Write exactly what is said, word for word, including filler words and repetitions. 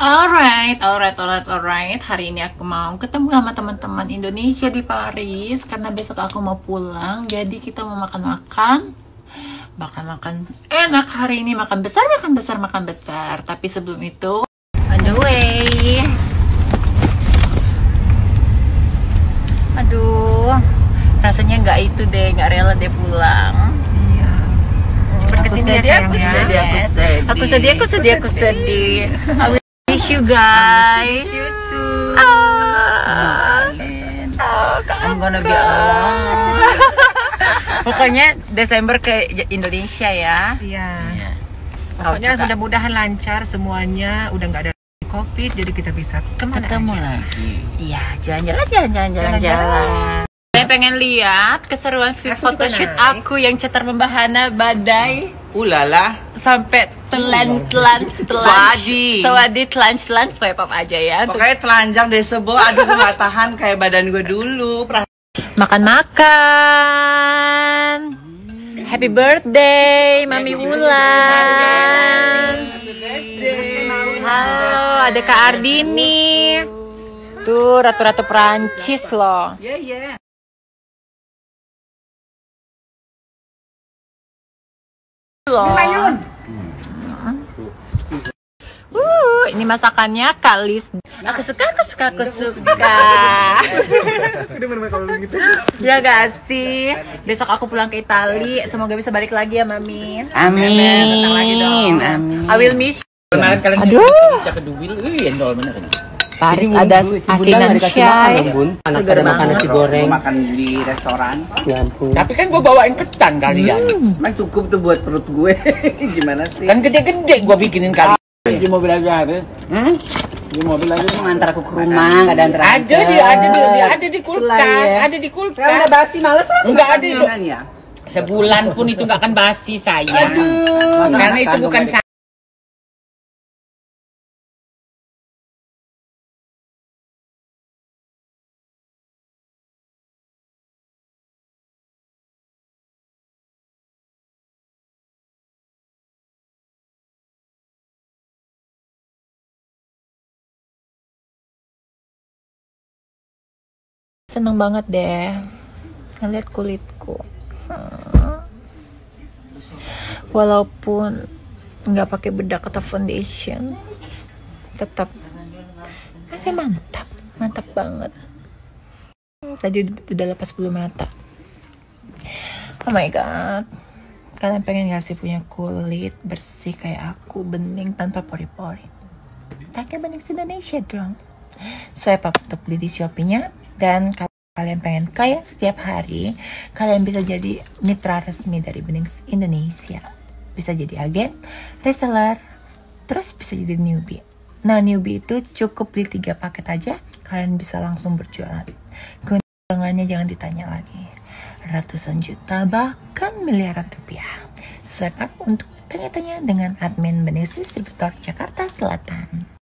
Alright, alright, alright, alright. Hari ini aku mau ketemu sama teman-teman Indonesia di Paris karena besok aku mau pulang. Jadi kita mau makan-makan, makan-makan enak hari ini, makan besar, makan besar, makan besar. Tapi sebelum itu, on the way. Aduh, rasanya nggak itu deh, nggak rela deh pulang. Cepat kesini aja. Aku sedih, aku sedih, aku sedih, aku sedih, aku sedih. Miss you guys. You too. Ah, oh, I'm gonna be alone. Pokoknya Desember ke Indonesia ya. Iya. Yeah. Pokoknya mudah-mudahan lancar semuanya. Udah nggak ada COVID, jadi kita bisa kemana ketemu aja lagi. Iya, jalan-jalan, jalan-jalan, jalan-jalan. Saya pengen lihat keseruan photoshoot aku yang cetar membahana badai. Ulala, sampai telan telan telan sewadi telan telan swipe up aja ya. Pokoknya telanjang dari sebo, aduh gue gak tahan kayak badan gue dulu. Makan makan. Happy birthday, Mami Wulan. Halo, ada Kak Ardini. Tuh ratu-ratu Perancis loh. Iya iya. Loh. Uh, ini masakannya kalis. Aku suka, aku suka, aku suka. Ya gak sih? Besok aku pulang ke Itali. Semoga bisa balik lagi ya, Mami. Amin. Amin. I will miss you. Aduh. Paris ada asinan syai. Segar makan nasi goreng. Makan di restoran. Tapi kan gue bawain ketan kalian. Emang cukup tuh buat perut gue. Gimana sih? Kan gede-gede gue bikinin kali. Di mobil aja habis. Di mobil aja ngantar aku ke rumah. Ada ada di ada di ada di kulkas. Ada di kulkas. Udah basi males lah. Enggak ada itu. Sebulan pun itu nggak akan basi sayang. Karena itu bukan. Seneng banget deh ngeliat kulitku, walaupun nggak pakai bedak atau foundation, tetap masih mantap, mantap banget. Tadi udah lepas bulu mata. Oh my god, kalian pengen nggak sih punya kulit bersih kayak aku, bening tanpa pori-pori? Pakai Benings Indonesia dong. Swipe up untuk beli di Shopee-nya. Dan kalau kalian pengen kaya setiap hari, kalian bisa jadi mitra resmi dari Benings Indonesia. Bisa jadi agen, reseller, terus bisa jadi newbie. Nah, newbie itu cukup beli tiga paket aja, kalian bisa langsung berjualan. Keuntungannya jangan ditanya lagi. Ratusan juta, bahkan miliaran rupiah. Swipe up untuk tanya-tanya dengan admin Benings Distributor Jakarta Selatan.